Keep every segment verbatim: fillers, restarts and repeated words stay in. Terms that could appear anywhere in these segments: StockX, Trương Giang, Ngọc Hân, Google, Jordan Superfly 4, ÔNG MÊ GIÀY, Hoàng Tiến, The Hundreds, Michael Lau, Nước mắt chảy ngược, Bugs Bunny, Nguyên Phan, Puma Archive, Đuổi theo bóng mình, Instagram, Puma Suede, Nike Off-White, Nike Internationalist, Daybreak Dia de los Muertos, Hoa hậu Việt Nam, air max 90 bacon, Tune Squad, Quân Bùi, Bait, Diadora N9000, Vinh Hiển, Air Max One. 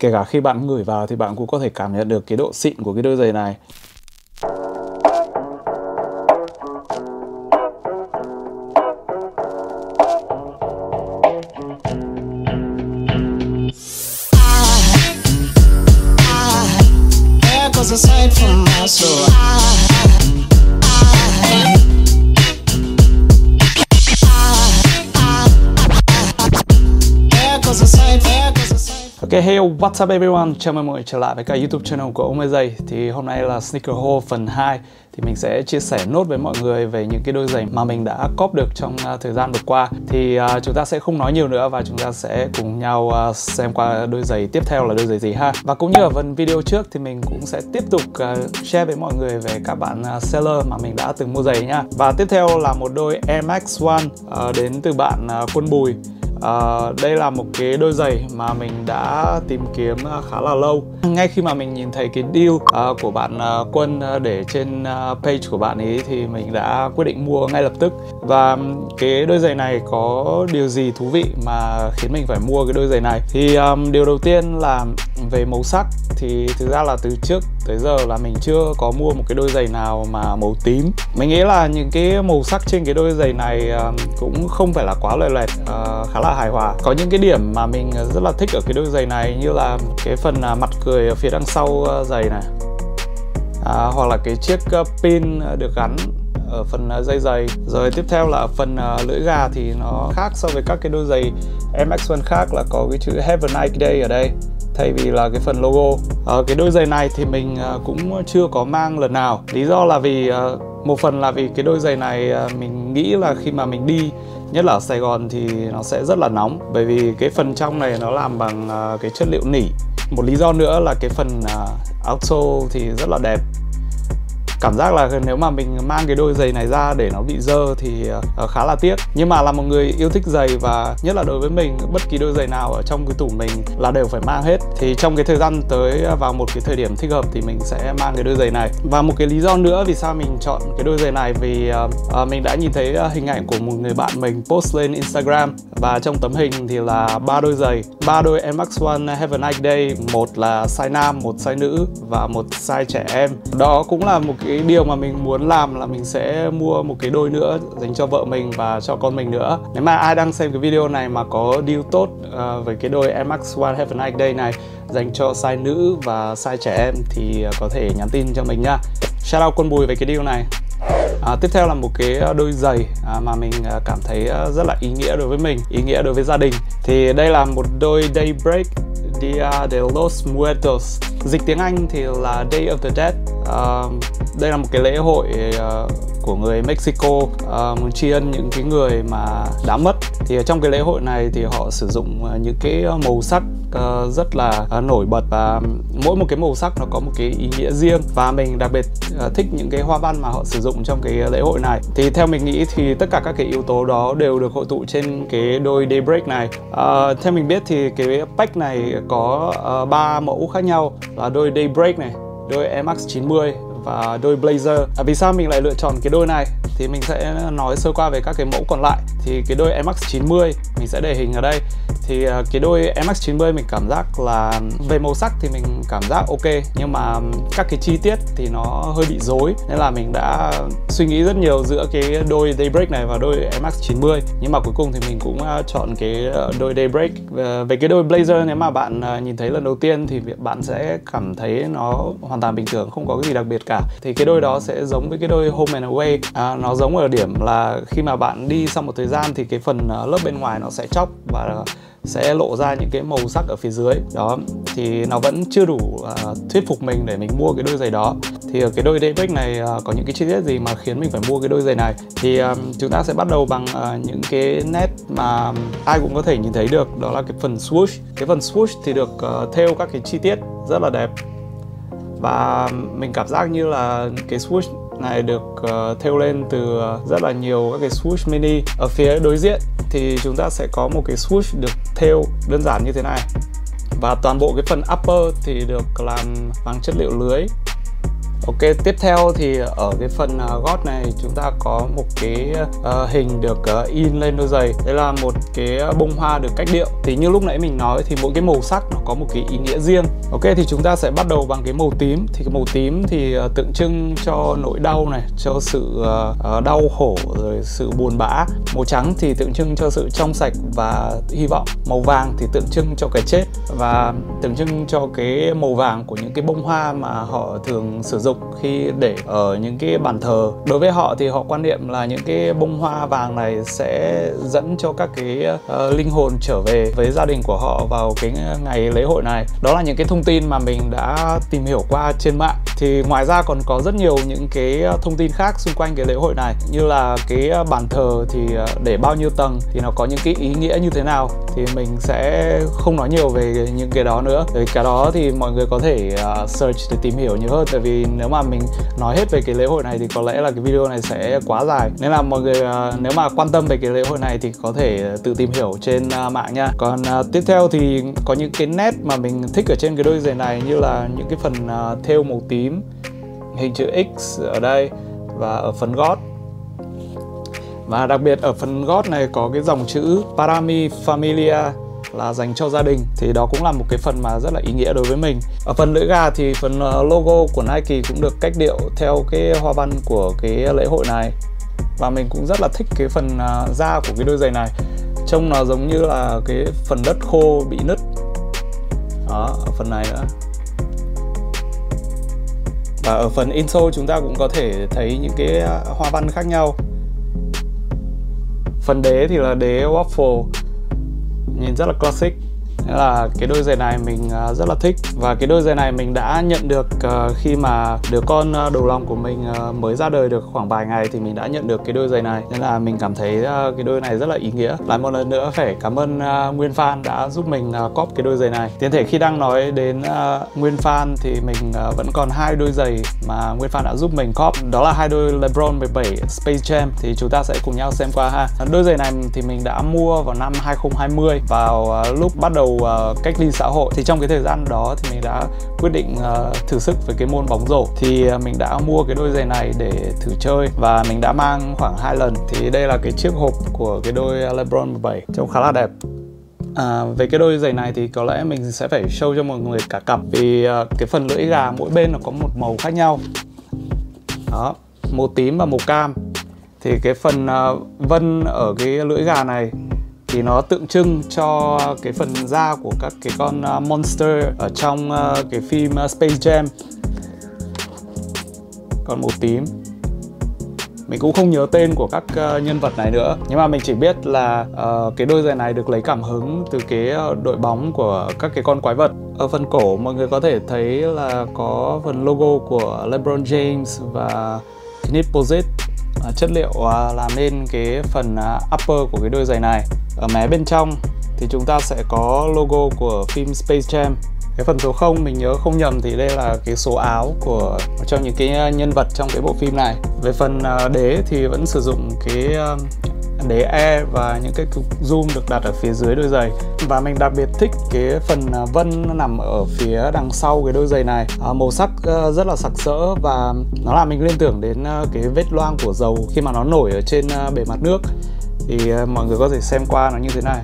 Kể cả khi bạn ngửi vào thì bạn cũng có thể cảm nhận được cái độ xịn của cái đôi giày này. Ok, hey, what's up everyone? Chào mừng mọi người trở lại với cả YouTube channel của ông mê giày. Thì hôm nay là Sneaker Haul phần hai. Thì mình sẽ chia sẻ nốt với mọi người về những cái đôi giày mà mình đã cóp được trong uh, thời gian vừa qua. Thì uh, chúng ta sẽ không nói nhiều nữa và chúng ta sẽ cùng nhau uh, xem qua đôi giày tiếp theo là đôi giày gì ha. Và cũng như ở phần video trước thì mình cũng sẽ tiếp tục uh, share với mọi người về các bạn uh, seller mà mình đã từng mua giày nha. Và tiếp theo là một đôi Air Max One uh, đến từ bạn uh, Quân Bùi. Uh, đây là một cái đôi giày mà mình đã tìm kiếm khá là lâu. Ngay khi mà mình nhìn thấy cái deal uh, của bạn uh, Quân để trên uh, page của bạn ấy thì mình đã quyết định mua ngay lập tức. Và cái đôi giày này có điều gì thú vị mà khiến mình phải mua cái đôi giày này? Thì um, điều đầu tiên là về màu sắc. Thì thực ra là từ trước tới giờ là mình chưa có mua một cái đôi giày nào mà màu tím. Mình nghĩ là những cái màu sắc trên cái đôi giày này um, cũng không phải là quá loè loẹt, uh, khá là hài hòa. Có những cái điểm mà mình rất là thích ở cái đôi giày này, như là cái phần uh, mặt cười ở phía đằng sau uh, giày này, à, hoặc là cái chiếc uh, pin được gắn ở phần dây giày. Rồi tiếp theo là ở phần uh, lưỡi gà thì nó khác so với các cái đôi giày Air Max One khác, là có cái chữ Have a Nice Day ở đây thay vì là cái phần logo. Ở cái đôi giày này thì mình uh, cũng chưa có mang lần nào. Lý do là vì uh, một phần là vì cái đôi giày này uh, mình nghĩ là khi mà mình đi, nhất là ở Sài Gòn, thì nó sẽ rất là nóng, bởi vì cái phần trong này nó làm bằng uh, cái chất liệu nỉ. Một lý do nữa là cái phần uh, outsole thì rất là đẹp. Cảm giác là nếu mà mình mang cái đôi giày này ra để nó bị dơ thì uh, khá là tiếc. Nhưng mà là một người yêu thích giày, và nhất là đối với mình, bất kỳ đôi giày nào ở trong cái tủ mình là đều phải mang hết. Thì trong cái thời gian tới, vào một cái thời điểm thích hợp thì mình sẽ mang cái đôi giày này. Và một cái lý do nữa vì sao mình chọn cái đôi giày này, vì uh, uh, mình đã nhìn thấy uh, hình ảnh của một người bạn mình post lên Instagram. Và trong tấm hình thì là ba đôi giày, ba đôi Air Max One Have a Nice Day. Một là size nam, một size nữ và một size trẻ em. Đó cũng là một cái Cái điều mà mình muốn làm, là mình sẽ mua một cái đôi nữa dành cho vợ mình và cho con mình nữa. Nếu mà ai đang xem cái video này mà có deal tốt uh, với cái đôi Air Max One Have a Nice Day này dành cho size nữ và size trẻ em thì có thể nhắn tin cho mình nha. Shout out Quân Bùi về cái deal này. À, tiếp theo là một cái đôi giày à, mà mình cảm thấy rất là ý nghĩa đối với mình, ý nghĩa đối với gia đình. Thì đây là một đôi Daybreak Dia de los Muertos. Dịch tiếng Anh thì là Day of the Dead. Uh, đây là một cái lễ hội uh, của người Mexico, uh, muốn tri ân những cái người mà đã mất. Thì ở trong cái lễ hội này thì họ sử dụng uh, những cái màu sắc uh, rất là uh, nổi bật, và mỗi một cái màu sắc nó có một cái ý nghĩa riêng. Và mình đặc biệt uh, thích những cái hoa văn mà họ sử dụng trong cái lễ hội này. Thì theo mình nghĩ thì tất cả các cái yếu tố đó đều được hội tụ trên cái đôi Daybreak này. Uh, theo mình biết thì cái pack này có uh, ba mẫu khác nhau, là đôi Daybreak này, đôi Air Max chín mươi và đôi Blazer. À, vì sao mình lại lựa chọn cái đôi này? Thì mình sẽ nói sơ qua về các cái mẫu còn lại. Thì cái đôi Air Max chín mươi mình sẽ để hình ở đây. Thì cái đôi Air Max chín mươi mình cảm giác là về màu sắc thì mình cảm giác ok, nhưng mà các cái chi tiết thì nó hơi bị rối. Nên là mình đã suy nghĩ rất nhiều giữa cái đôi Daybreak này và đôi Air Max chín mươi. Nhưng mà cuối cùng thì mình cũng chọn cái đôi Daybreak. Về cái đôi Blazer, nếu mà bạn nhìn thấy lần đầu tiên thì bạn sẽ cảm thấy nó hoàn toàn bình thường, không có cái gì đặc biệt cả. Thì cái đôi đó sẽ giống với cái đôi Home and Away. À, nó giống ở điểm là khi mà bạn đi sau một thời gian thì cái phần lớp bên ngoài nó sẽ chóc và sẽ lộ ra những cái màu sắc ở phía dưới đó. Thì nó vẫn chưa đủ uh, thuyết phục mình để mình mua cái đôi giày đó. Thì ở cái đôi Daybreak này uh, có những cái chi tiết gì mà khiến mình phải mua cái đôi giày này? Thì um, chúng ta sẽ bắt đầu bằng uh, những cái nét mà ai cũng có thể nhìn thấy được, đó là cái phần swoosh. Cái phần swoosh thì được uh, thêu các cái chi tiết rất là đẹp, và mình cảm giác như là cái swoosh này được uh, thêu lên từ uh, rất là nhiều các cái swoosh mini. Ở phía đối diện thì chúng ta sẽ có một cái swoosh được thêu đơn giản như thế này, và toàn bộ cái phần upper thì được làm bằng chất liệu lưới. Ok, tiếp theo thì ở cái phần gót này chúng ta có một cái uh, hình được uh, in lên đôi giày. Đây là một cái bông hoa được cách điệu. Thì như lúc nãy mình nói thì mỗi cái màu sắc nó có một cái ý nghĩa riêng. Ok, thì chúng ta sẽ bắt đầu bằng cái màu tím. Thì cái màu tím thì uh, tượng trưng cho nỗi đau này, cho sự uh, đau khổ, rồi sự buồn bã. Màu trắng thì tượng trưng cho sự trong sạch và hy vọng. Màu vàng thì tượng trưng cho cái chết và tượng trưng cho cái màu vàng của những cái bông hoa mà họ thường sử dụng khi để ở những cái bàn thờ. Đối với họ thì họ quan niệm là những cái bông hoa vàng này sẽ dẫn cho các cái uh, linh hồn trở về với gia đình của họ vào cái ngày lễ hội này. Đó là những cái thông tin mà mình đã tìm hiểu qua trên mạng. Thì ngoài ra còn có rất nhiều những cái thông tin khác xung quanh cái lễ hội này, như là cái bàn thờ thì để bao nhiêu tầng, thì nó có những cái ý nghĩa như thế nào. Thì mình sẽ không nói nhiều về những cái đó nữa. Thì cái đó thì mọi người có thể search để tìm hiểu nhiều hơn. Tại vì nếu mà mình nói hết về cái lễ hội này thì có lẽ là cái video này sẽ quá dài. Nên là mọi người nếu mà quan tâm về cái lễ hội này thì có thể tự tìm hiểu trên mạng nha. Còn tiếp theo thì có những cái nét mà mình thích ở trên cái đôi giày này, như là những cái phần thêu màu tím, hình chữ X ở đây và ở phần gót. Và đặc biệt ở phần gót này có cái dòng chữ Para Mi Familia là dành cho gia đình. Thì đó cũng là một cái phần mà rất là ý nghĩa đối với mình. Ở phần lưỡi gà thì phần logo của Nike cũng được cách điệu theo cái hoa văn của cái lễ hội này. Và mình cũng rất là thích cái phần da của cái đôi giày này. Trông nó giống như là cái phần đất khô bị nứt. Đó, ở phần này nữa. Và ở phần insole chúng ta cũng có thể thấy những cái hoa văn khác nhau. Phần đế thì là đế waffle, nhìn rất là classic. Nên là cái đôi giày này mình rất là thích. Và cái đôi giày này mình đã nhận được khi mà đứa con đầu lòng của mình mới ra đời được khoảng vài ngày thì mình đã nhận được cái đôi giày này. Nên là mình cảm thấy cái đôi này rất là ý nghĩa. Lại một lần nữa phải cảm ơn Nguyên Phan đã giúp mình cóp cái đôi giày này. Tiện thể khi đang nói đến Nguyên Phan thì mình vẫn còn hai đôi giày mà Nguyên Phan đã giúp mình cóp. Đó là hai đôi LeBron mười bảy Space Jam. Thì chúng ta sẽ cùng nhau xem qua ha. Đôi giày này thì mình đã mua vào năm hai không hai không, vào lúc bắt đầu cách ly xã hội. Thì trong cái thời gian đó thì mình đã quyết định uh, thử sức với cái môn bóng rổ. Thì mình đã mua cái đôi giày này để thử chơi và mình đã mang khoảng hai lần. Thì đây là cái chiếc hộp của cái đôi LeBron mười bảy, trông khá là đẹp. À, về cái đôi giày này thì có lẽ mình sẽ phải show cho mọi người cả cặp, vì uh, cái phần lưỡi gà mỗi bên nó có một màu khác nhau. Đó, màu tím và màu cam. Thì cái phần uh, vân ở cái lưỡi gà này thì nó tượng trưng cho cái phần da của các cái con monster ở trong cái phim Space Jam. Còn màu tím, mình cũng không nhớ tên của các nhân vật này nữa. Nhưng mà mình chỉ biết là uh, cái đôi giày này được lấy cảm hứng từ cái đội bóng của các cái con quái vật. Ở phần cổ mọi người có thể thấy là có phần logo của LeBron James và Knit Posite, chất liệu làm nên cái phần upper của cái đôi giày này. Ở mé bên trong thì chúng ta sẽ có logo của phim Space Jam. Cái phần số không, mình nhớ không nhầm thì đây là cái số áo của cho những cái nhân vật trong cái bộ phim này. Về phần đế thì vẫn sử dụng cái đế E và những cái cục zoom được đặt ở phía dưới đôi giày. Và mình đặc biệt thích cái phần vân nằm ở phía đằng sau cái đôi giày này. à, Màu sắc rất là sặc sỡ và nó làm mình liên tưởng đến cái vết loang của dầu khi mà nó nổi ở trên bề mặt nước. Thì mọi người có thể xem qua nó như thế này.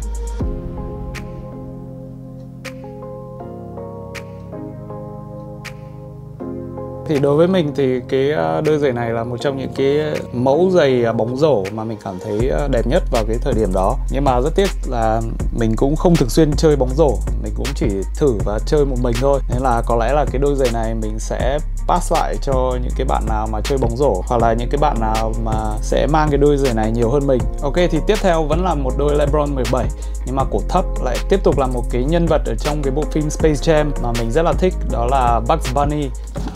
Thì đối với mình thì cái đôi giày này là một trong những cái mẫu giày bóng rổ mà mình cảm thấy đẹp nhất vào cái thời điểm đó. Nhưng mà rất tiếc là mình cũng không thường xuyên chơi bóng rổ, mình cũng chỉ thử và chơi một mình thôi. Nên là có lẽ là cái đôi giày này mình sẽ pass lại cho những cái bạn nào mà chơi bóng rổ, hoặc là những cái bạn nào mà sẽ mang cái đôi giày này nhiều hơn mình. Ok, thì tiếp theo vẫn là một đôi LeBron mười bảy, nhưng mà cổ thấp. Lại tiếp tục là một cái nhân vật ở trong cái bộ phim Space Jam mà mình rất là thích, đó là Bugs Bunny.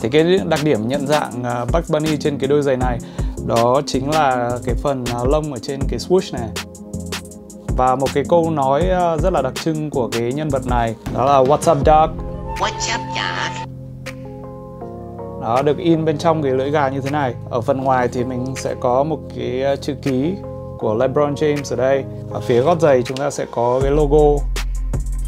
Thì cái đặc điểm nhận dạng Bugs Bunny trên cái đôi giày này đó chính là cái phần lông ở trên cái swoosh này. Và một cái câu nói rất là đặc trưng của cái nhân vật này, đó là "What's up, dog?" What's up, dog? Đó, được in bên trong cái lưỡi gà như thế này. Ở phần ngoài thì mình sẽ có một cái chữ ký của LeBron James ở đây. Ở phía gót giày chúng ta sẽ có cái logo.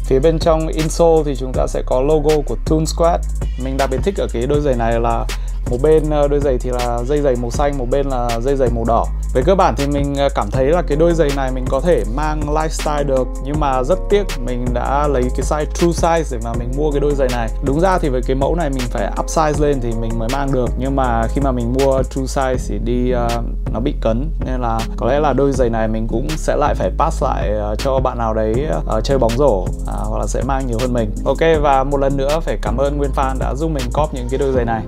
Phía bên trong insole thì chúng ta sẽ có logo của Tune Squad. Mình đặc biệt thích ở cái đôi giày này là một bên đôi giày thì là dây giày màu xanh, một bên là dây giày màu đỏ. Về cơ bản thì mình cảm thấy là cái đôi giày này mình có thể mang lifestyle được, nhưng mà rất tiếc mình đã lấy cái size true size để mà mình mua cái đôi giày này. Đúng ra thì với cái mẫu này mình phải upsize lên thì mình mới mang được, nhưng mà khi mà mình mua true size thì đi uh, nó bị cấn, nên là có lẽ là đôi giày này mình cũng sẽ lại phải pass lại uh, cho bạn nào đấy uh, chơi bóng rổ uh, hoặc là sẽ mang nhiều hơn mình. Ok, và một lần nữa phải cảm ơn Nguyên Phan đã giúp mình cóp những cái đôi giày này.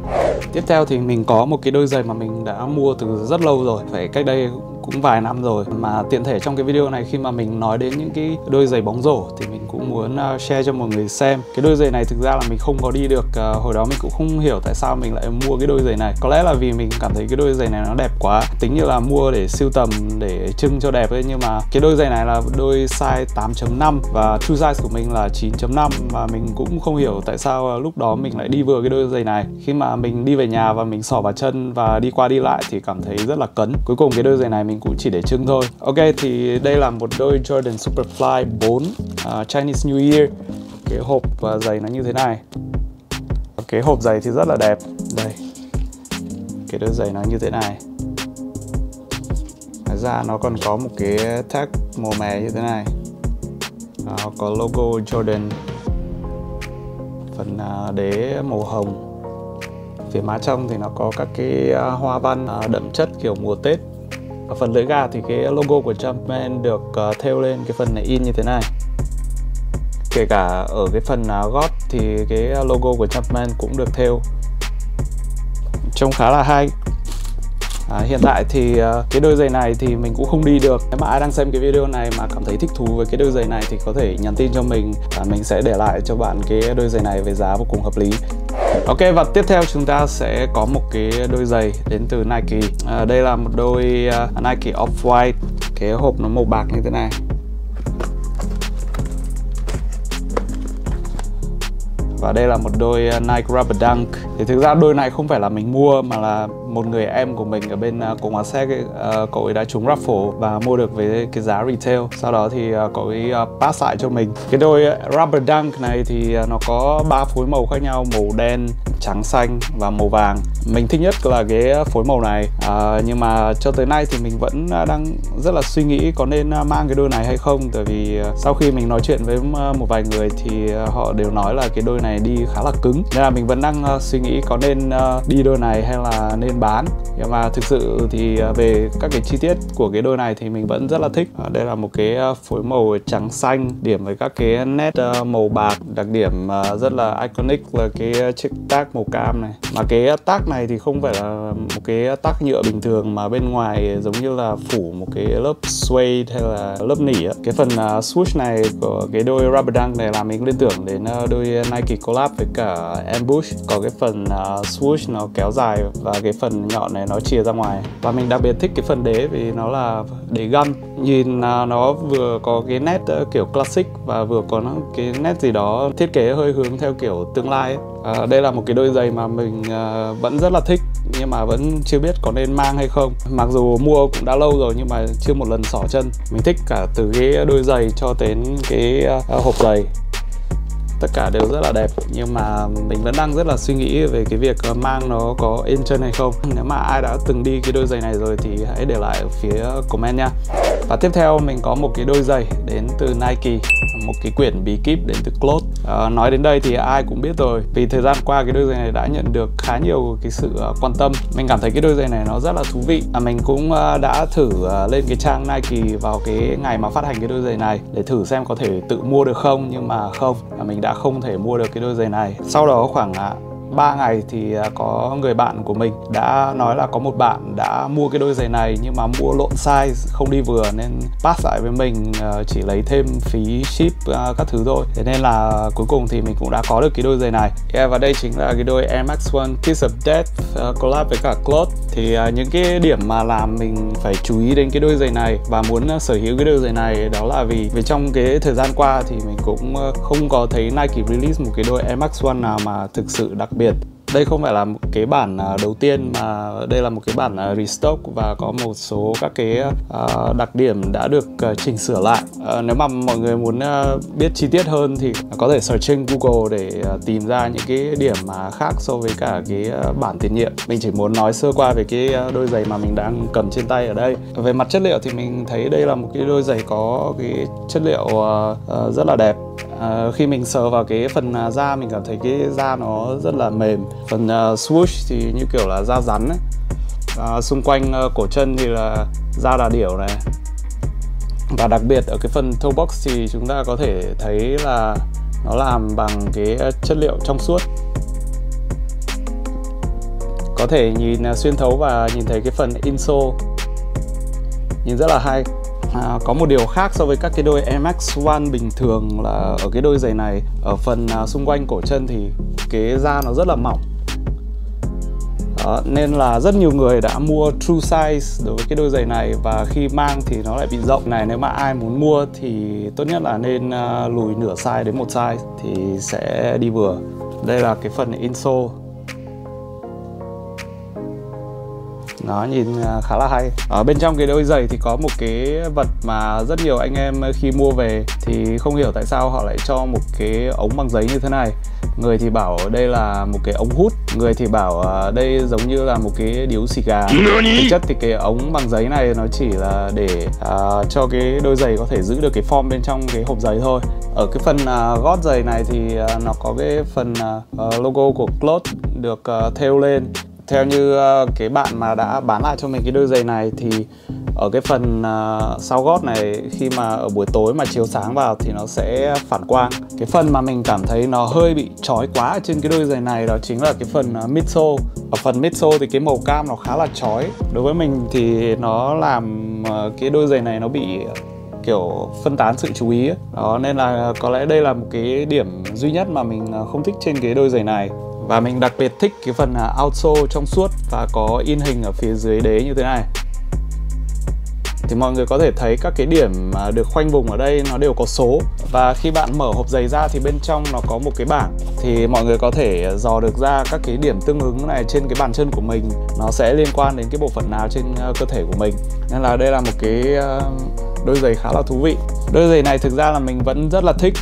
Tiếp theo thì mình có một cái đôi giày mà mình đã mua từ rất lâu rồi, phải cách đây cũng vài năm rồi. Mà tiện thể trong cái video này khi mà mình nói đến những cái đôi giày bóng rổ thì mình cũng muốn share cho mọi người xem. Cái đôi giày này thực ra là mình không có đi được, hồi đó mình cũng không hiểu tại sao mình lại mua cái đôi giày này. Có lẽ là vì mình cảm thấy cái đôi giày này nó đẹp quá, tính như là mua để sưu tầm, để trưng cho đẹp ấy. Nhưng mà cái đôi giày này là đôi size tám chấm năm và true size của mình là chín chấm năm, và mình cũng không hiểu tại sao lúc đó mình lại đi vừa cái đôi giày này. Khi mà mình đi về nhà và mình xỏ vào chân và đi qua đi lại thì cảm thấy rất là cấn. Cuối cùng cái đôi giày này mình cũng chỉ để trưng thôi. Ok, thì đây là một đôi Jordan Superfly bốn uh, Chinese New Year. Cái hộp uh, giày nó như thế này. Cái hộp giày thì rất là đẹp. Đây, cái đôi giày nó như thế này. Ngoài ra nó còn có một cái tag màu mè như thế này, uh, có logo Jordan. Phần uh, đế màu hồng. Phía má trong thì nó có các cái uh, hoa văn uh, đậm chất kiểu mùa Tết. Ở phần lưỡi gà thì cái logo của Jumpman được uh, thêu lên cái phần này in như thế này. Kể cả ở cái phần uh, gót thì cái logo của Jumpman cũng được thêu. Trông khá là hay. À, hiện tại thì uh, cái đôi giày này thì mình cũng không đi được. Nếu mà ai đang xem cái video này mà cảm thấy thích thú với cái đôi giày này thì có thể nhắn tin cho mình, và mình sẽ để lại cho bạn cái đôi giày này với giá vô cùng hợp lý. Ok, và tiếp theo chúng ta sẽ có một cái đôi giày đến từ Nike. à, Đây là một đôi uh, Nike Off-White. Cái hộp nó màu bạc như thế này. Và đây là một đôi Nike Rubber Dunk. Thì thực ra đôi này không phải là mình mua, mà là một người em của mình ở bên Cộng hòa Séc, cậu ấy đã trúng raffle và mua được với cái giá retail. Sau đó thì cậu ấy pass lại cho mình. Cái đôi Rubber Dunk này thì nó có ba phối màu khác nhau: màu đen, trắng xanh và màu vàng. Mình thích nhất là cái phối màu này. à, Nhưng mà cho tới nay thì mình vẫn đang rất là suy nghĩ có nên mang cái đôi này hay không. Tại vì sau khi mình nói chuyện với một vài người thì họ đều nói là cái đôi này đi khá là cứng, nên là mình vẫn đang suy nghĩ có nên đi đôi này hay là nên bán. Nhưng mà thực sự thì về các cái chi tiết của cái đôi này thì mình vẫn rất là thích. à, Đây là một cái phối màu trắng xanh, điểm với các cái nét màu bạc. Đặc điểm rất là iconic là cái chiếc tag màu cam này. Mà cái tag này thì không phải là một cái tag nhựa bình thường, mà bên ngoài giống như là phủ một cái lớp suede hay là lớp nỉ ấy. Cái phần swoosh này của cái đôi Rubber Dunk này làm mình liên tưởng đến đôi Nike collab với cả Ambush. Có cái phần swoosh nó kéo dài và cái phần nhọn này nó chia ra ngoài. Và mình đặc biệt thích cái phần đế vì nó là đế găm. Nhìn nó vừa có cái nét kiểu classic và vừa có cái nét gì đó thiết kế hơi hướng theo kiểu tương lai ấy. À, đây là một cái đôi giày mà mình à, vẫn rất là thích, nhưng mà vẫn chưa biết có nên mang hay không. Mặc dù mua cũng đã lâu rồi nhưng mà chưa một lần xỏ chân. Mình thích cả từ cái đôi giày cho đến cái à, hộp giày. Tất cả đều rất là đẹp, nhưng mà mình vẫn đang rất là suy nghĩ về cái việc mang nó có êm chân hay không. Nếu mà ai đã từng đi cái đôi giày này rồi thì hãy để lại ở phía comment nha. Và tiếp theo mình có một cái đôi giày đến từ Nike, một cái quyển bí kíp đến từ Clot. à, Nói đến đây thì ai cũng biết rồi, vì thời gian qua cái đôi giày này đã nhận được khá nhiều cái sự quan tâm. Mình cảm thấy cái đôi giày này nó rất là thú vị. à, Mình cũng đã thử lên cái trang Nike vào cái ngày mà phát hành cái đôi giày này để thử xem có thể tự mua được không, nhưng mà không, à, mình đã không thể mua được cái đôi giày này. Sau đó khoảng ba ngày thì có người bạn của mình đã nói là có một bạn đã mua cái đôi giày này nhưng mà mua lộn size, không đi vừa, nên pass lại với mình, chỉ lấy thêm phí ship các thứ thôi. Thế nên là cuối cùng thì mình cũng đã có được cái đôi giày này. yeah, Và đây chính là cái đôi Air Max One Kiss of Death collab với cả Clot. Thì những cái điểm mà làm mình phải chú ý đến cái đôi giày này và muốn sở hữu cái đôi giày này đó là vì vì trong cái thời gian qua thì mình cũng không có thấy Nike release một cái đôi Air Max One nào mà thực sự đặc biệt. Đây không phải là một cái bản đầu tiên mà đây là một cái bản restock và có một số các cái đặc điểm đã được chỉnh sửa lại. Nếu mà mọi người muốn biết chi tiết hơn thì có thể search trên Google để tìm ra những cái điểm mà khác so với cả cái bản tiền nhiệm. Mình chỉ muốn nói sơ qua về cái đôi giày mà mình đang cầm trên tay ở đây. Về mặt chất liệu thì mình thấy đây là một cái đôi giày có cái chất liệu rất là đẹp. Khi mình sờ vào cái phần da, mình cảm thấy cái da nó rất là mềm. Phần swoosh thì như kiểu là da rắn ấy. À, xung quanh cổ chân thì là da đà điểu này. Và đặc biệt ở cái phần toe box thì chúng ta có thể thấy là nó làm bằng cái chất liệu trong suốt, có thể nhìn xuyên thấu và nhìn thấy cái phần insole, nhìn rất là hay. À, có một điều khác so với các cái đôi Air Max One bình thường là ở cái đôi giày này, ở phần à, xung quanh cổ chân thì cái da nó rất là mỏng. À, nên là rất nhiều người đã mua true size đối với cái đôi giày này và khi mang thì nó lại bị rộng này. Nếu mà ai muốn mua thì tốt nhất là nên à, lùi nửa size đến một size thì sẽ đi vừa. Đây là cái phần insole. Nó nhìn khá là hay. Ở bên trong cái đôi giày thì có một cái vật mà rất nhiều anh em khi mua về thì không hiểu tại sao họ lại cho một cái ống bằng giấy như thế này. Người thì bảo đây là một cái ống hút, người thì bảo đây giống như là một cái điếu xì gà. Thực chất thì cái ống bằng giấy này nó chỉ là để à, cho cái đôi giày có thể giữ được cái form bên trong cái hộp giấy thôi. Ở cái phần à, gót giày này thì à, nó có cái phần à, logo của Clot được à, thêu lên. Theo như uh, cái bạn mà đã bán lại cho mình cái đôi giày này thì ở cái phần uh, sau gót này, khi mà ở buổi tối mà chiếu sáng vào thì nó sẽ phản quang. Cái phần mà mình cảm thấy nó hơi bị chói quá ở trên cái đôi giày này đó chính là cái phần uh, midsole. Ở phần midsole thì cái màu cam nó khá là chói. Đối với mình thì nó làm uh, cái đôi giày này nó bị kiểu phân tán sự chú ý ấy. Đó, nên là có lẽ đây là một cái điểm duy nhất mà mình không thích trên cái đôi giày này. Và mình đặc biệt thích cái phần outsole trong suốt và có in hình ở phía dưới đế như thế này. Thì mọi người có thể thấy các cái điểm được khoanh vùng ở đây nó đều có số. Và khi bạn mở hộp giày ra thì bên trong nó có một cái bảng. Thì mọi người có thể dò được ra các cái điểm tương ứng này trên cái bàn chân của mình, nó sẽ liên quan đến cái bộ phận nào trên cơ thể của mình. Nên là đây là một cái đôi giày khá là thú vị. Đôi giày này thực ra là mình vẫn rất là thích.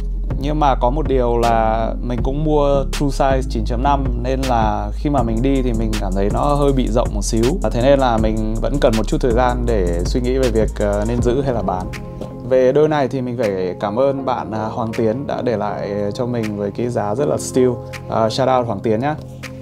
Nhưng mà có một điều là mình cũng mua true size chín chấm năm, nên là khi mà mình đi thì mình cảm thấy nó hơi bị rộng một xíu. Thế nên là mình vẫn cần một chút thời gian để suy nghĩ về việc nên giữ hay là bán. Về đôi này thì mình phải cảm ơn bạn Hoàng Tiến đã để lại cho mình với cái giá rất là steal. uh, Shout out Hoàng Tiến nhé.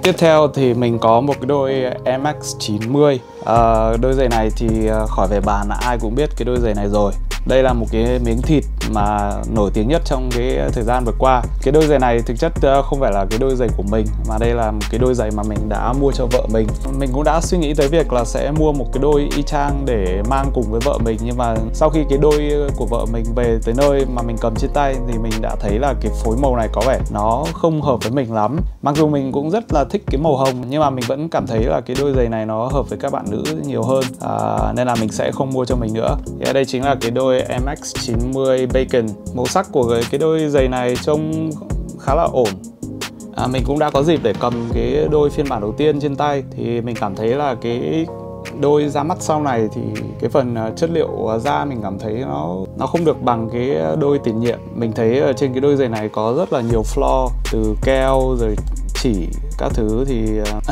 Tiếp theo thì mình có một cái đôi Air Max chín mươi. à, Đôi giày này thì khỏi phải bàn, ai cũng biết cái đôi giày này rồi. Đây là một cái miếng thịt mà nổi tiếng nhất trong cái thời gian vừa qua. Cái đôi giày này thực chất không phải là cái đôi giày của mình, mà đây là một cái đôi giày mà mình đã mua cho vợ mình. Mình cũng đã suy nghĩ tới việc là sẽ mua một cái đôi y chang để mang cùng với vợ mình. Nhưng mà sau khi cái đôi của vợ mình về tới nơi mà mình cầm trên tay thì mình đã thấy là cái phối màu này có vẻ nó không hợp với mình lắm. Mặc dù mình cũng rất là thích cái màu hồng, nhưng mà mình vẫn cảm thấy là cái đôi giày này nó hợp với các bạn nữ nhiều hơn. à, Nên là mình sẽ không mua cho mình nữa. Thì đây chính là cái đôi Air Max chín mươi Bacon. Màu sắc của cái đôi giày này trông khá là ổn. à, Mình cũng đã có dịp để cầm cái đôi phiên bản đầu tiên trên tay. Thì mình cảm thấy là cái đôi ra mắt sau này thì cái phần chất liệu da mình cảm thấy nó nó không được bằng cái đôi tiền nhiệm. Mình thấy ở trên cái đôi giày này có rất là nhiều flaw, từ keo rồi chỉ các thứ, thì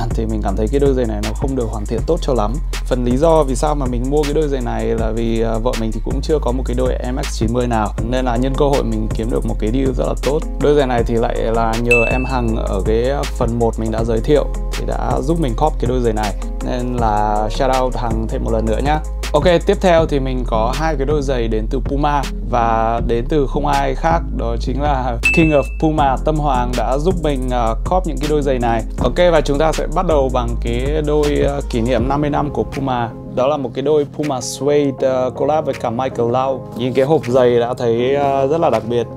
thì mình cảm thấy cái đôi giày này nó không được hoàn thiện tốt cho lắm. Phần lý do vì sao mà mình mua cái đôi giày này là vì vợ mình thì cũng chưa có một cái đôi Air Max chín mươi nào, nên là nhân cơ hội mình kiếm được một cái deal rất là tốt. Đôi giày này thì lại là nhờ em Hằng ở cái phần một mình đã giới thiệu thì đã giúp mình cop cái đôi giày này, nên là shout out Hằng thêm một lần nữa nhá. Ok, tiếp theo thì mình có hai cái đôi giày đến từ Puma và đến từ không ai khác, đó chính là King of Puma Tâm Hoàng đã giúp mình uh, cop những cái đôi giày này. Ok, và chúng ta sẽ bắt đầu bằng cái đôi uh, kỷ niệm năm mươi năm của Puma. Đó là một cái đôi Puma Suede uh, collab với cả Michael Lau. Nhìn cái hộp giày đã thấy uh, rất là đặc biệt.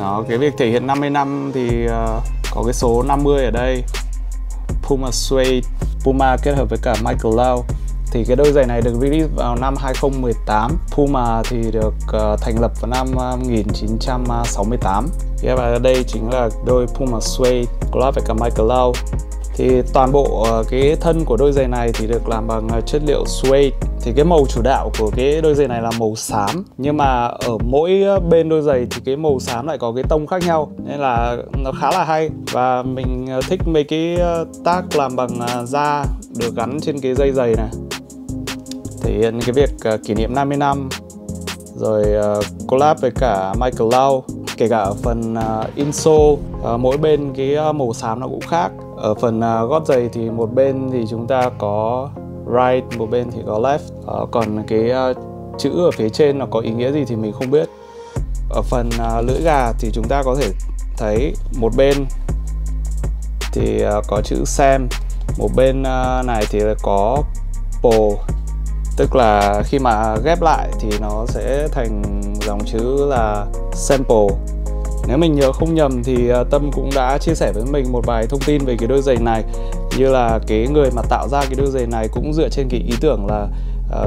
Đó, cái việc thể hiện năm mươi năm thì uh, có cái số năm mươi ở đây. Puma Suede, Puma kết hợp với cả Michael Lau. Thì thì cái đôi giày này được release vào năm hai không một tám. Puma thì được uh, thành lập vào năm một nghìn chín trăm sáu mươi tám. Yeah, và đây chính là đôi Puma Suede Clot với cả Michael Lau. Thì toàn bộ cái thân của đôi giày này thì được làm bằng chất liệu suede. Thì cái màu chủ đạo của cái đôi giày này là màu xám, nhưng mà ở mỗi bên đôi giày thì cái màu xám lại có cái tông khác nhau, nên là nó khá là hay. Và mình thích mấy cái tag làm bằng da được gắn trên cái dây giày này, thể hiện cái việc kỷ niệm năm mươi năm. Rồi collab với cả Michael Lau. Kể cả ở phần insole, mỗi bên cái màu xám nó cũng khác. Ở phần gót giày thì một bên thì chúng ta có right, một bên thì có left. Còn cái chữ ở phía trên nó có ý nghĩa gì thì mình không biết. Ở phần lưỡi gà thì chúng ta có thể thấy một bên thì có chữ Sam, một bên này thì có Paul. Tức là khi mà ghép lại thì nó sẽ thành dòng chữ là sample. Nếu mình nhớ không nhầm thì Tâm cũng đã chia sẻ với mình một vài thông tin về cái đôi giày này, như là cái người mà tạo ra cái đôi giày này cũng dựa trên cái ý tưởng là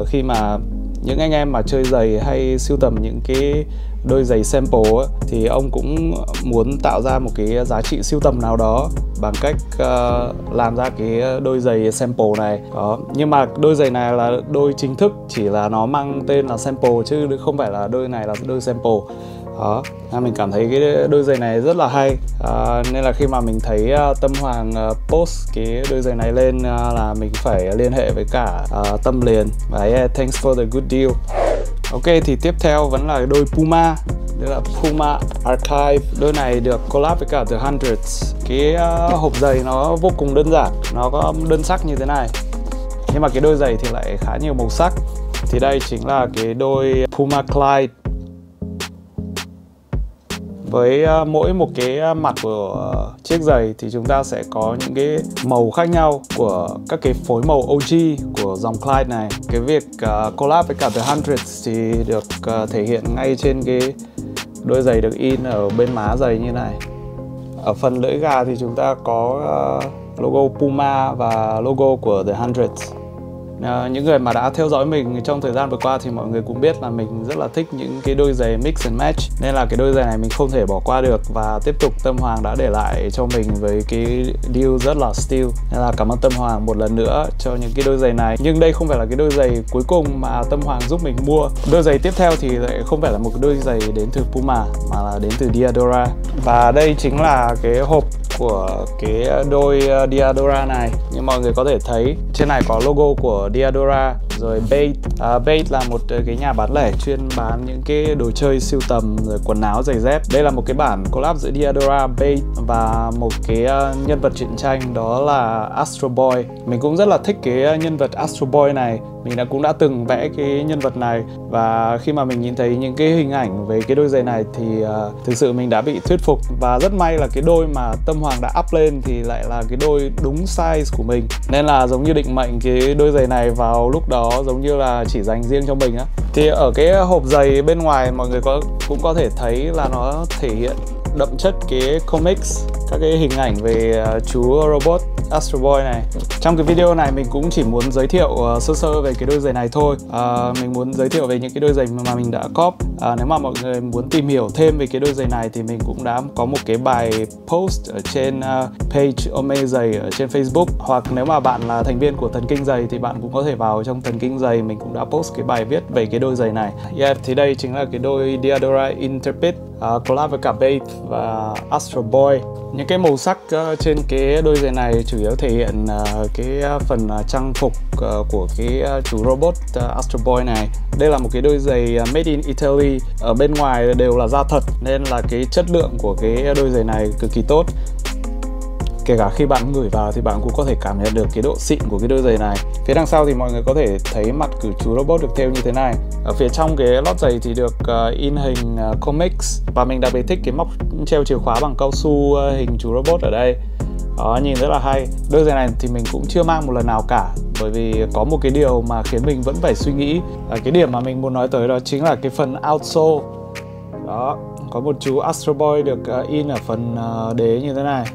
uh, khi mà những anh em mà chơi giày hay sưu tầm những cái đôi giày sample ấy, thì ông cũng muốn tạo ra một cái giá trị sưu tầm nào đó bằng cách uh, làm ra cái đôi giày sample này đó. Nhưng mà đôi giày này là đôi chính thức, chỉ là nó mang tên là sample chứ không phải là đôi này là đôi sample đó. Mình cảm thấy cái đôi giày này rất là hay, à, nên là khi mà mình thấy uh, Tâm Hoàng uh, post cái đôi giày này lên uh, là mình phải liên hệ với cả uh, Tâm liền. Và yeah, thanks for the good deal. Ok, thì tiếp theo vẫn là đôi Puma, đó là Puma Archive. Đôi này được collab với cả The Hundreds. Cái uh, hộp giày nó vô cùng đơn giản, nó có đơn sắc như thế này, nhưng mà cái đôi giày thì lại khá nhiều màu sắc. Thì đây chính là cái đôi Puma Clyde. Với mỗi một cái mặt của chiếc giày thì chúng ta sẽ có những cái màu khác nhau của các cái phối màu o giê của dòng Clyde này. Cái việc collab với cả The Hundreds thì được thể hiện ngay trên cái đôi giày được in ở bên má giày như này. Ở phần lưỡi gà thì chúng ta có logo Puma và logo của The Hundreds. Những người mà đã theo dõi mình trong thời gian vừa qua thì mọi người cũng biết là mình rất là thích những cái đôi giày mix and match, nên là cái đôi giày này mình không thể bỏ qua được. Và tiếp tục Tâm Hoàng đã để lại cho mình với cái deal rất là steal, nên là cảm ơn Tâm Hoàng một lần nữa cho những cái đôi giày này. Nhưng đây không phải là cái đôi giày cuối cùng mà Tâm Hoàng giúp mình mua. Đôi giày tiếp theo thì lại không phải là một cái đôi giày đến từ Puma mà là đến từ Diadora. Và đây chính là cái hộp của cái đôi Diadora này. Như mọi người có thể thấy, trên này có logo của Diadora. Rồi Bait. à, Bait là một cái nhà bán lẻ chuyên bán những cái đồ chơi sưu tầm, rồi quần áo, giày dép. Đây là một cái bản collab giữa Diadora, Bait và một cái nhân vật truyện tranh, đó là Astro Boy. Mình cũng rất là thích cái nhân vật Astro Boy này. Mình đã cũng đã từng vẽ cái nhân vật này. Và khi mà mình nhìn thấy những cái hình ảnh về cái đôi giày này thì uh, thực sự mình đã bị thuyết phục. Và rất may là cái đôi mà Tâm Hoàng đã up lên thì lại là cái đôi đúng size của mình, nên là giống như định mệnh cái đôi giày này vào lúc đó giống như là chỉ dành riêng cho mình á. Thì ở cái hộp giày bên ngoài mọi người có cũng có thể thấy là nó thể hiện đậm chất cái comics, các cái hình ảnh về uh, chú robot Astro Boy này. Trong cái video này mình cũng chỉ muốn giới thiệu uh, sơ sơ về cái đôi giày này thôi. uh, Mình muốn giới thiệu về những cái đôi giày mà mình đã cop. uh, Nếu mà mọi người muốn tìm hiểu thêm về cái đôi giày này thì mình cũng đã có một cái bài post ở trên uh, page ông mê giày ở trên Facebook. Hoặc nếu mà bạn là thành viên của Thần Kinh Giày thì bạn cũng có thể vào trong Thần Kinh Giày, mình cũng đã post cái bài viết về cái đôi giày này. Yeah, thì đây chính là cái đôi Diadora Interpet uh, collab với cả Bait và Astro Boy. Những cái màu sắc uh, trên cái đôi giày này chủ yếu thể hiện uh, cái uh, phần uh, trang phục uh, của cái uh, chú robot uh, Astro Boy này. Đây là một cái đôi giày uh, made in Italy. Ở bên ngoài đều là da thật, nên là cái chất lượng của cái đôi giày này cực kỳ tốt. Kể cả khi bạn ngửi vào thì bạn cũng có thể cảm nhận được cái độ xịn của cái đôi giày này. Phía đằng sau thì mọi người có thể thấy mặt của chú robot được thêu như thế này. Ở phía trong cái lót giày thì được uh, in hình uh, comics. Và mình đặc biệt thích cái móc treo chìa khóa bằng cao su uh, hình chú robot ở đây. Đó, nhìn rất là hay. Đôi giày này thì mình cũng chưa mang một lần nào cả, bởi vì có một cái điều mà khiến mình vẫn phải suy nghĩ. À, cái điểm mà mình muốn nói tới đó chính là cái phần outsole. Đó, có một chú Astro Boy được uh, in ở phần uh, đế như thế này.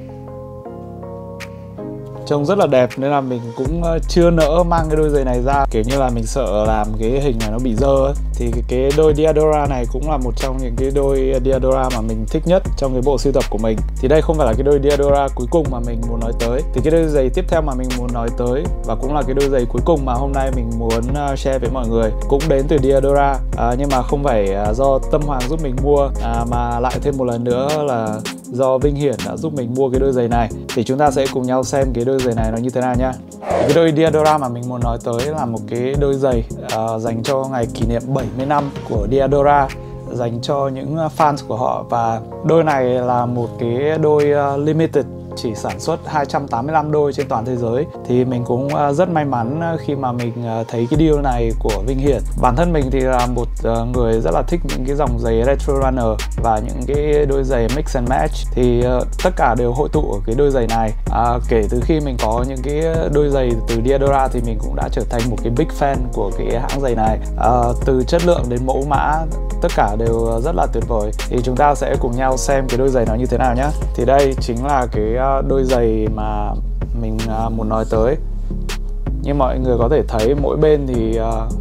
trông rất là đẹp nên là mình cũng chưa nỡ mang cái đôi giày này ra, kiểu như là mình sợ làm cái hình này nó bị dơ ấy. Thì cái đôi Diadora này cũng là một trong những cái đôi Diadora mà mình thích nhất trong cái bộ sưu tập của mình. Thì đây không phải là cái đôi Diadora cuối cùng mà mình muốn nói tới. Thì cái đôi giày tiếp theo mà mình muốn nói tới và cũng là cái đôi giày cuối cùng mà hôm nay mình muốn share với mọi người cũng đến từ Diadora, à, nhưng mà không phải do Tâm Hoàng giúp mình mua, à, mà lại thêm một lần nữa là do Vinh Hiển đã giúp mình mua cái đôi giày này. Thì chúng ta sẽ cùng nhau xem cái đôi giày này nó như thế nào nhá. Cái đôi Diadora mà mình muốn nói tới là một cái đôi giày uh, dành cho ngày kỷ niệm bảy mươi năm của Diadora, dành cho những fans của họ. Và đôi này là một cái đôi uh, limited, chỉ sản xuất hai trăm tám mươi lăm đôi trên toàn thế giới. Thì mình cũng rất may mắn khi mà mình thấy cái deal này của Vinh Hiển. Bản thân mình thì là một người rất là thích những cái dòng giày retro runner và những cái đôi giày mix and match, thì tất cả đều hội tụ ở cái đôi giày này. À, kể từ khi mình có những cái đôi giày từ Diadora thì mình cũng đã trở thành một cái big fan của cái hãng giày này. À, từ chất lượng đến mẫu mã tất cả đều rất là tuyệt vời. Thì chúng ta sẽ cùng nhau xem cái đôi giày nó như thế nào nhé. Thì đây chính là cái đôi giày mà mình muốn nói tới. Như mọi người có thể thấy, mỗi bên thì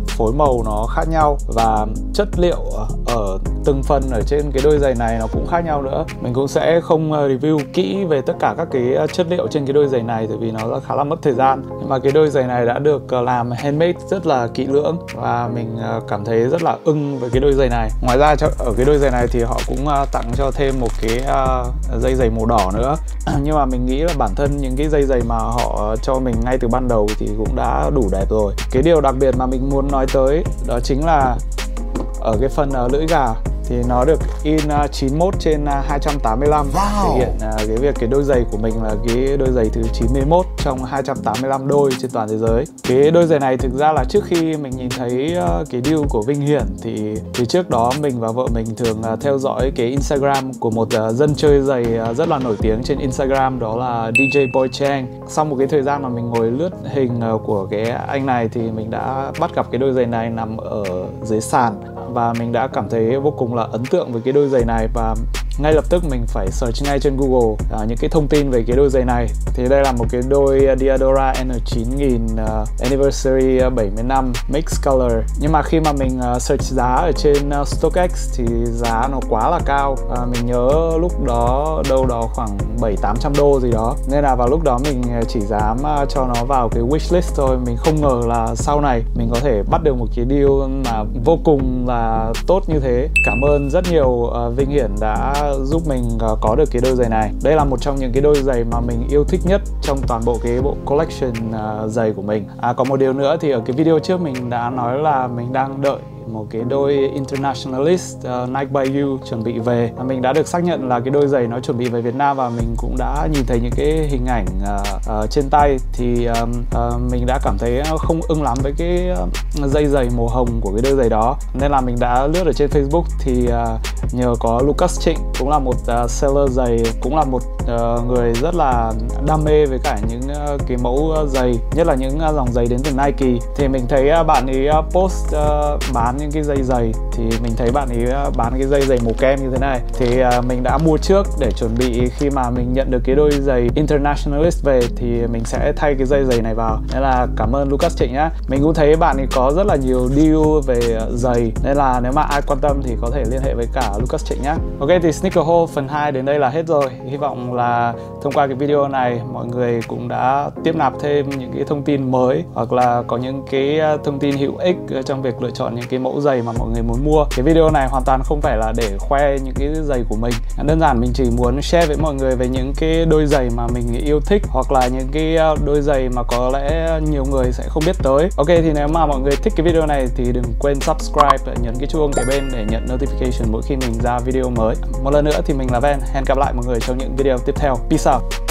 phối màu nó khác nhau và chất liệu ở từng phần ở trên cái đôi giày này nó cũng khác nhau nữa. Mình cũng sẽ không review kỹ về tất cả các cái chất liệu trên cái đôi giày này tại vì nó khá là mất thời gian. Nhưng mà cái đôi giày này đã được làm handmade rất là kỹ lưỡng và mình cảm thấy rất là ưng với cái đôi giày này. Ngoài ra ở cái đôi giày này thì họ cũng tặng cho thêm một cái dây giày màu đỏ nữa. Nhưng mà mình nghĩ là bản thân những cái dây giày mà họ cho mình ngay từ ban đầu thì cũng đã đủ đẹp rồi. Cái điều đặc biệt mà mình muốn nói tới đó chính là ở cái phần uh, lưỡi gà thì nó được in uh, chín mươi mốt trên hai trăm tám mươi lăm. Wow. Thể hiện uh, cái việc cái đôi giày của mình là cái đôi giày thứ chín mươi mốt trong hai trăm tám mươi lăm đôi trên toàn thế giới. Cái đôi giày này thực ra là trước khi mình nhìn thấy uh, cái deal của Vinh Hiển thì, thì trước đó mình và vợ mình thường uh, theo dõi cái Instagram của một uh, dân chơi giày uh, rất là nổi tiếng trên Instagram, đó là đê gi Boy Chang. Sau một cái thời gian mà mình ngồi lướt hình uh, của cái anh này thì mình đã bắt gặp cái đôi giày này nằm ở dưới sàn và mình đã cảm thấy vô cùng là ấn tượng với cái đôi giày này và ngay lập tức mình phải search ngay trên Google à, những cái thông tin về cái đôi giày này. Thì đây là một cái đôi Diadora N chín nghìn uh, Anniversary bảy mươi năm Mixed Color. Nhưng mà khi mà mình uh, search giá ở trên uh, StockX thì giá nó quá là cao. à, Mình nhớ lúc đó đâu đó khoảng bảy tám trăm đô gì đó. Nên là vào lúc đó mình chỉ dám uh, cho nó vào cái wishlist thôi. Mình không ngờ là sau này mình có thể bắt được một cái deal mà vô cùng là tốt như thế. Cảm ơn rất nhiều uh, Vinh Hiển đã giúp mình uh, có được cái đôi giày này. Đây là một trong những cái đôi giày mà mình yêu thích nhất trong toàn bộ cái bộ collection uh, giày của mình. À, có một điều nữa thì ở cái video trước mình đã nói là mình đang đợi một cái đôi Internationalist uh, Nike by You chuẩn bị về. Mình đã được xác nhận là cái đôi giày nó chuẩn bị về Việt Nam và mình cũng đã nhìn thấy những cái hình ảnh uh, uh, trên tay. Thì um, uh, mình đã cảm thấy không ưng lắm với cái uh, dây giày màu hồng của cái đôi giày đó. Nên là mình đã lướt ở trên Facebook thì uh, nhờ có Lucas Trịnh, cũng là một uh, seller giày, cũng là một uh, người rất là đam mê với cả những uh, cái mẫu uh, giày, nhất là những uh, dòng giày đến từ Nike. Thì mình thấy uh, bạn ấy uh, post uh, bán những cái dây giày thì mình thấy bạn ấy bán cái dây giày màu kem như thế này thì mình đã mua trước để chuẩn bị khi mà mình nhận được cái đôi giày Internationalist về thì mình sẽ thay cái dây giày này vào. Nên là cảm ơn Lucas Trịnh nhá. Mình cũng thấy bạn ấy có rất là nhiều deal về giày nên là nếu mà ai quan tâm thì có thể liên hệ với cả Lucas Trịnh nhá. Ok, thì Sneaker Haul phần hai đến đây là hết rồi. Hy vọng là thông qua cái video này mọi người cũng đã tiếp nạp thêm những cái thông tin mới hoặc là có những cái thông tin hữu ích trong việc lựa chọn những cái mẫu giày mà mọi người muốn mua. Cái video này hoàn toàn không phải là để khoe những cái giày của mình, đơn giản mình chỉ muốn share với mọi người về những cái đôi giày mà mình yêu thích hoặc là những cái đôi giày mà có lẽ nhiều người sẽ không biết tới. Ok, thì nếu mà mọi người thích cái video này thì đừng quên subscribe, nhấn cái chuông cái bên để nhận notification mỗi khi mình ra video mới. Một lần nữa thì mình là Ven, hẹn gặp lại mọi người trong những video tiếp theo. Peace out.